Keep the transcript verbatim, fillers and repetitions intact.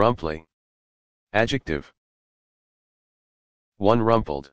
Rumply. Adjective. one Rumpled.